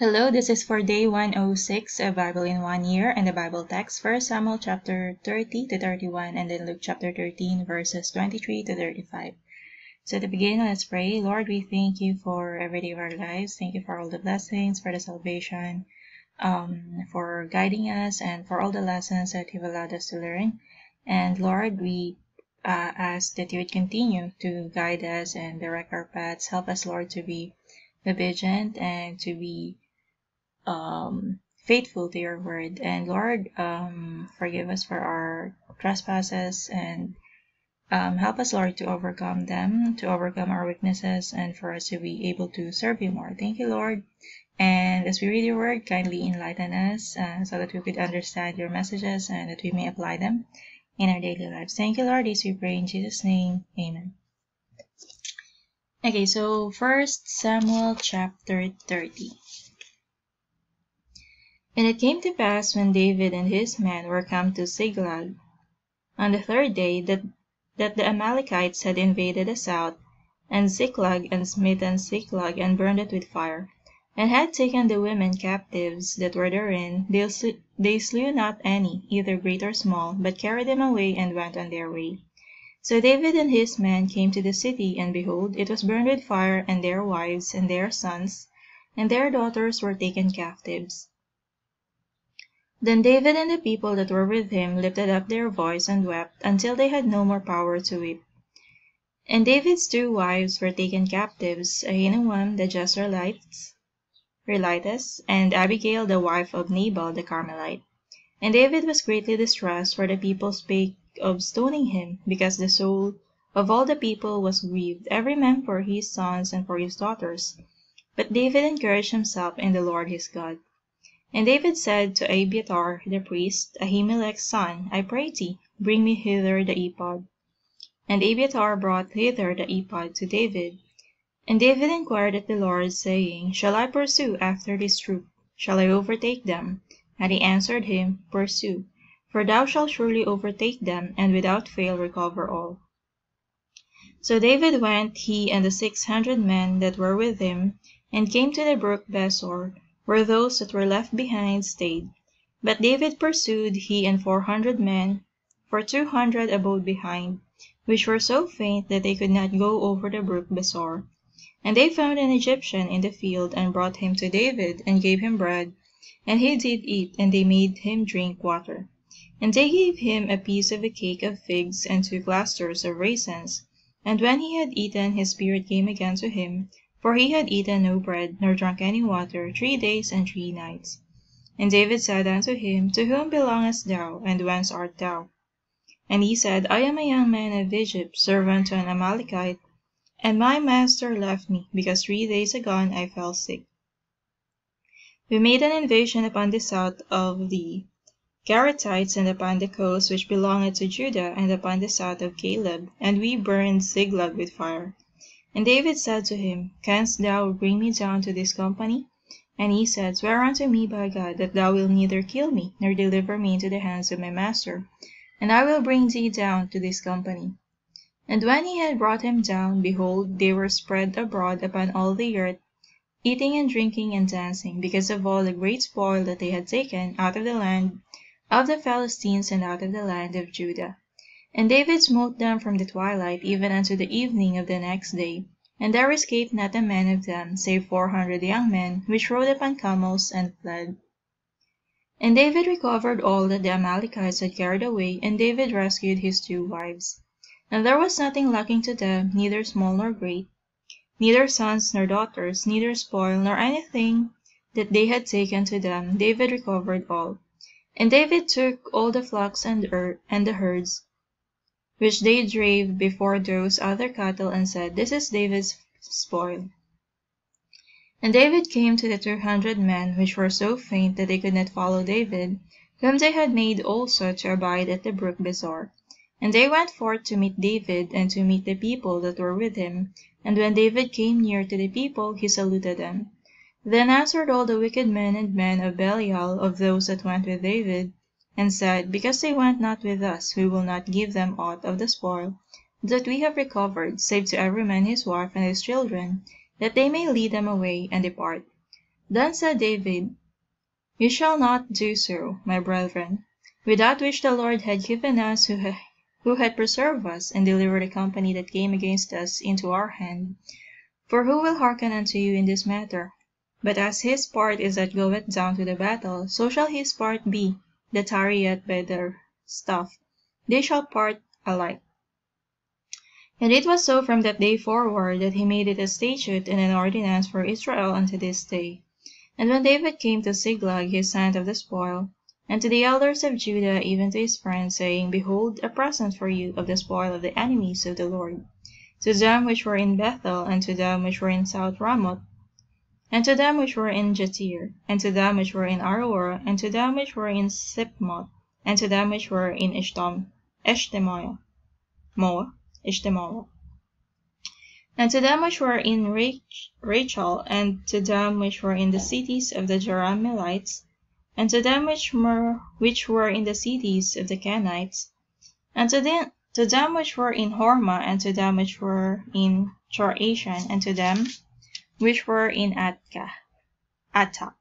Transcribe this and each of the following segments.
Hello, this is for day 106, A Bible in 1 Year, and the Bible text, 1 Samuel chapter 30 to 31, and then Luke chapter 13, verses 23 to 35. So to begin, let's pray. Lord, we thank you for every day of our lives. Thank you for all the blessings, for the salvation, for guiding us, and for all the lessons that you've allowed us to learn. And Lord, we ask that you would continue to guide us and direct our paths. Help us, Lord, to be vigilant and to be faithful to your word. And Lord, forgive us for our trespasses, and help us, Lord, to overcome them, to overcome our weaknesses, and for us to be able to serve you more. Thank you, Lord. And as we read your word, kindly enlighten us so that we could understand your messages and that we may apply them in our daily lives. Thank you, Lord, as we pray in Jesus' name. Amen. Okay, so 1 Samuel chapter 30. And it came to pass, when David and his men were come to Ziklag on the third day, that the Amalekites had invaded the south, and Ziklag, and smitten Ziklag, and burned it with fire, and had taken the women captives that were therein. They slew not any, either great or small, but carried them away and went on their way. So David and his men came to the city, and behold, it was burned with fire, and their wives, and their sons, and their daughters were taken captives. Then David and the people that were with him lifted up their voice and wept, until they had no more power to weep. And David's two wives were taken captives, Ahinoam the Jezreelitess, and Abigail the wife of Nabal the Carmelite. And David was greatly distressed, for the people spake of stoning him, because the soul of all the people was grieved, every man for his sons and for his daughters. But David encouraged himself in the Lord his God. And David said to Abiathar the priest, Ahimelech's son, I pray thee, bring me hither the ephod. And Abiathar brought hither the ephod to David. And David inquired at the Lord, saying, Shall I pursue after this troop? Shall I overtake them? And he answered him, Pursue. For thou shalt surely overtake them, and without fail recover all. So David went, he and the 600 men that were with him, and came to the brook Besor, where those that were left behind stayed. But David pursued, he and 400 men, for 200 abode behind, which were so faint that they could not go over the brook Besor. And they found an Egyptian in the field, and brought him to David, and gave him bread, and he did eat, and they made him drink water. And they gave him a piece of a cake of figs, and 2 clusters of raisins. And when he had eaten, his spirit came again to him, for he had eaten no bread, nor drunk any water, 3 days and 3 nights. And David said unto him, To whom belongest thou, and whence art thou? And he said, I am a young man of Egypt, servant to an Amalekite, and my master left me, because 3 days agone I fell sick. We made an invasion upon the south of the Cherethites, and upon the coast which belongeth to Judah, and upon the south of Caleb, and we burned Ziklag with fire. And David said to him, Canst thou bring me down to this company? And he said, Swear unto me by God, that thou wilt neither kill me, nor deliver me into the hands of my master, and I will bring thee down to this company. And when he had brought him down, behold, they were spread abroad upon all the earth, eating and drinking and dancing, because of all the great spoil that they had taken out of the land of the Philistines and out of the land of Judah. And David smote them from the twilight even unto the evening of the next day, and there escaped not a man of them, save 400 young men, which rode upon camels and fled. And David recovered all that the Amalekites had carried away, and David rescued his 2 wives. And there was nothing lacking to them, neither small nor great, neither sons nor daughters, neither spoil, nor anything that they had taken to them. David recovered all. And David took all the flocks and the herds, which they drave before those other cattle, and said, This is David's spoil. And David came to the 200 men, which were so faint that they could not follow David, whom they had made also to abide at the brook Besor. And they went forth to meet David, and to meet the people that were with him. And when David came near to the people, he saluted them. Then answered all the wicked men and men of Belial of those that went with David, and said, Because they went not with us, we will not give them aught of the spoil that we have recovered, save to every man his wife and his children, that they may lead them away and depart. Then said David, You shall not do so, my brethren, without which the Lord had given us who had preserved us and delivered the company that came against us into our hand. For who will hearken unto you in this matter? But as his part is that goeth down to the battle, so shall his part be that tarrieth by their stuff. They shall part alike. And it was so from that day forward that he made it a statute and an ordinance for Israel unto this day. And when David came to Ziklag, he sent of the spoil, and to the elders of Judah, even to his friends, saying, Behold, a present for you of the spoil of the enemies of the Lord, to them which were in Bethel, and to them which were in South Ramoth, and to them which were in Jatir, and to them which were in Aror, and to them which were in Sipmoth, and to them which were in Ishtemoah, Moa, Ishtemoah, and to them which were in Rachel, and to them which were in the cities of the Jerahmelites, and to them which were in the cities of the Canaanites, and to them which were in Horma, and to them which were in Chorashan, and to them which were in Atka Ata,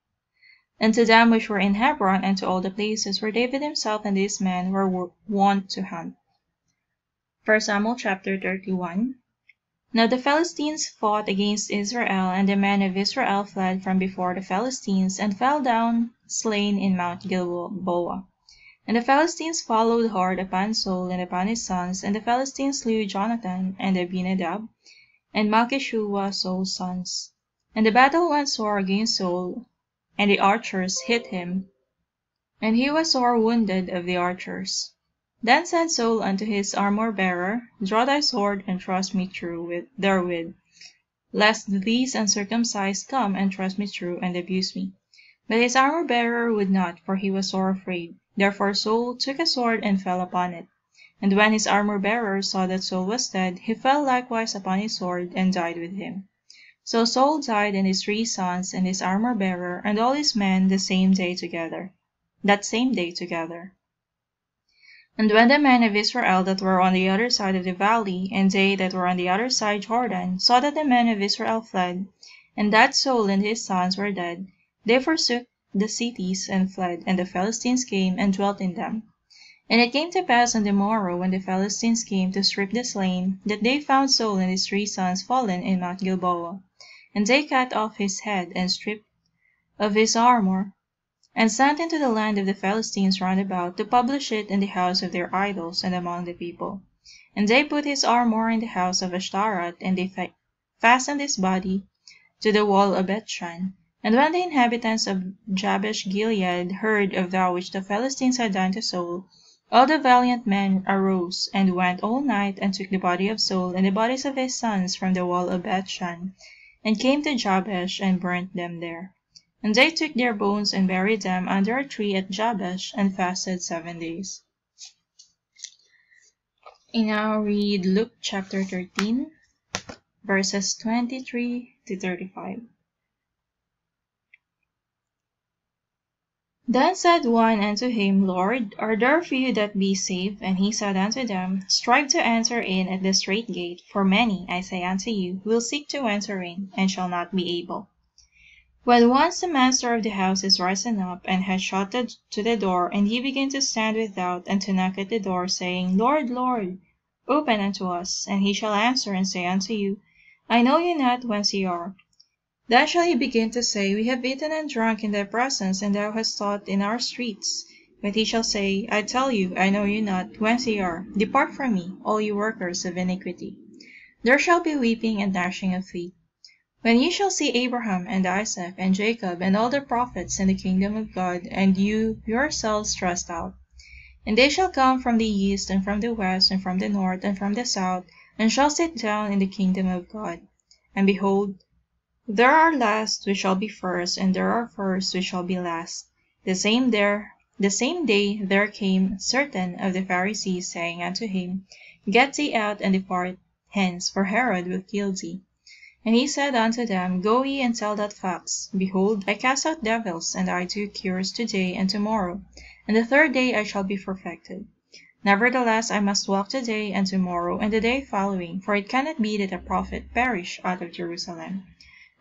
and to them which were in Hebron, and to all the places where David himself and his men were wont to hunt. 1 Samuel chapter 31. Now the Philistines fought against Israel, and the men of Israel fled from before the Philistines, and fell down slain in Mount Gilboa. And the Philistines followed hard upon Saul and upon his sons, and the Philistines slew Jonathan and Abinadab, and Malkishu was Saul's sons. And the battle went sore against Saul, and the archers hit him, and he was sore wounded of the archers. Then said Saul unto his armor-bearer, Draw thy sword, and thrust me through therewith, lest these uncircumcised come and thrust me through and abuse me. But his armor-bearer would not, for he was sore afraid. Therefore Saul took a sword and fell upon it. And when his armor-bearer saw that Saul was dead, he fell likewise upon his sword, and died with him. So Saul died, and his 3 sons, and his armor-bearer, and all his men that same day together. And when the men of Israel that were on the other side of the valley, and they that were on the other side Jordan, saw that the men of Israel fled, and that Saul and his sons were dead, they forsook the cities and fled, and the Philistines came and dwelt in them. And it came to pass on the morrow, when the Philistines came to strip the slain, that they found Saul and his 3 sons fallen in Mount Gilboa. And they cut off his head, and stripped of his armor, and sent into the land of the Philistines round about, to publish it in the house of their idols and among the people. And they put his armor in the house of Ashtaroth, and they fastened his body to the wall of Bethshan. And when the inhabitants of Jabesh-Gilead heard of that which the Philistines had done to Saul, all the valiant men arose, and went all night, and took the body of Saul and the bodies of his sons from the wall of Bethshan, and came to Jabesh, and burnt them there. And they took their bones and buried them under a tree at Jabesh, and fasted 7 days. And now read Luke chapter 13, verses 23 to 35. Then said one unto him, Lord, are there few that be saved? And he said unto them, Strive to enter in at the strait gate, for many, I say unto you, will seek to enter in, and shall not be able. When once the master of the house is risen up, and has shut to the door, and ye begin to stand without, and to knock at the door, saying, Lord, Lord, open unto us. And he shall answer and say unto you, I know you not whence ye are. Then shall ye begin to say, We have eaten and drunk in thy presence, and thou hast taught in our streets. But he shall say, I tell you, I know you not whence ye are. Depart from me, all ye workers of iniquity. There shall be weeping and gnashing of feet. When ye shall see Abraham and Isaac and Jacob and all the prophets in the kingdom of God, and you yourselves thrust out. And they shall come from the east and from the west and from the north and from the south, and shall sit down in the kingdom of God. And behold, there are last which shall be first, and there are first which shall be last. The same day there came certain of the Pharisees, saying unto him, Get thee out and depart hence, for Herod will kill thee. And he said unto them, Go ye and tell that fox, Behold, I cast out devils, and I do cures today and tomorrow, and the 3rd day I shall be perfected. Nevertheless I must walk today and tomorrow and the day following, for it cannot be that a prophet perish out of Jerusalem.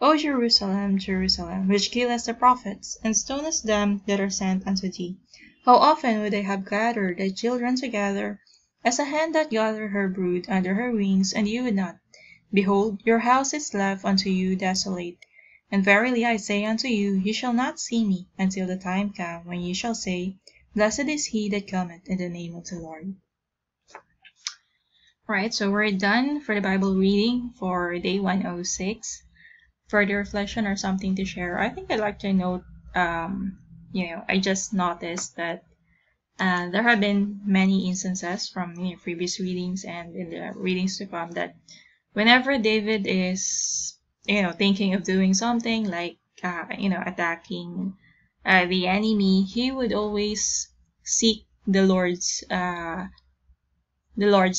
O Jerusalem, Jerusalem, which killest the prophets, and stonest them that are sent unto thee, how often would I have gathered thy children together, as a hen doth gather her brood under her wings, and ye would not. Behold, your house is left unto you desolate. And verily I say unto you, ye shall not see me, until the time come when ye shall say, Blessed is he that cometh in the name of the Lord. Alright, so we're done for the Bible reading for day 106. Further reflection or something to share? I think I'd like to note, I just noticed that there have been many instances from previous readings and in the readings to come that whenever David is thinking of doing something like attacking the enemy, he would always seek the Lord's plan or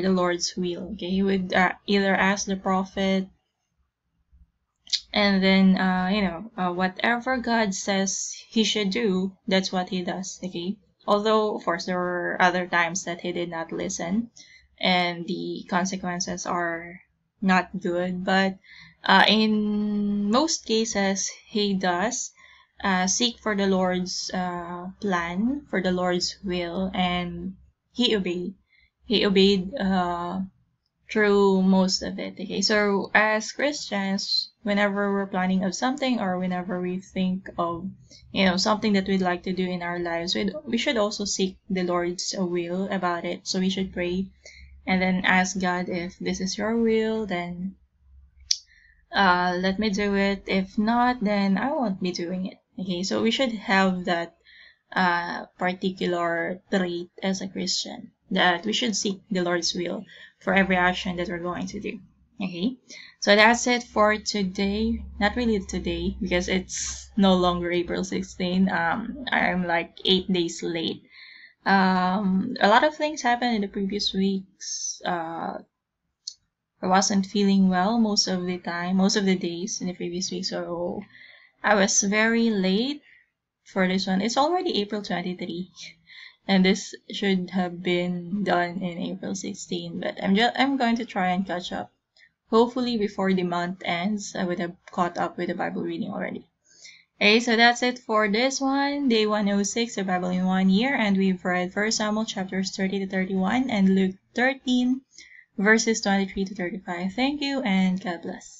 the Lord's will. Okay, he would either ask the prophet, and then whatever God says he should do, that's what he does. Okay, although of course there were other times that he did not listen, and the consequences are not good, but in most cases he does seek for the Lord's plan, for the Lord's will, and he obeyed through most of it. Okay, so as Christians, whenever we're planning of something or whenever we think of something that we'd like to do in our lives, we should also seek the Lord's will about it. So we should pray and then ask God, if this is your will, then let me do it. If not, then I won't be doing it. Okay, so we should have that particular trait as a Christian, that we should seek the Lord's will for every action that we're going to do. Okay, so that's it for today. Not really today, because it's no longer April 16. I'm like 8 days late. A lot of things happened in the previous weeks. I wasn't feeling well most of the days in the previous week, so I was very late for this one. It's already April 23, and this should have been done in April 16, but I'm going to try and catch up. Hopefully before the month ends, I would have caught up with the Bible reading already. Okay, so that's it for this one, day 106, the Bible in 1 year, and we've read 1 Samuel chapters 30 to 31 and Luke 13 verses 23 to 35. Thank you and God bless.